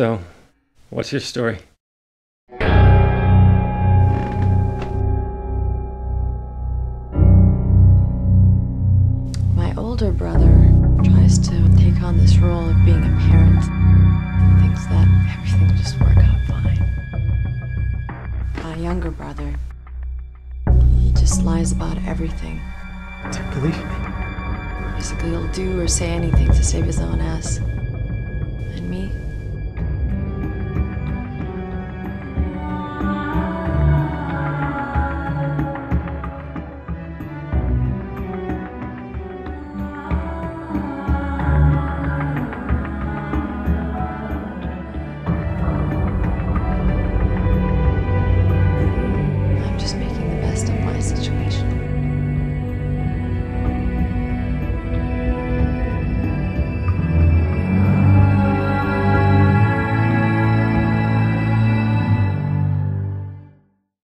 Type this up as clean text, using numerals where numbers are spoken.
So, what's your story? My older brother tries to take on this role of being a parent and thinks that everything will just work out fine. My younger brother, he just lies about everything. Don't believe me. Basically, he'll do or say anything to save his own ass.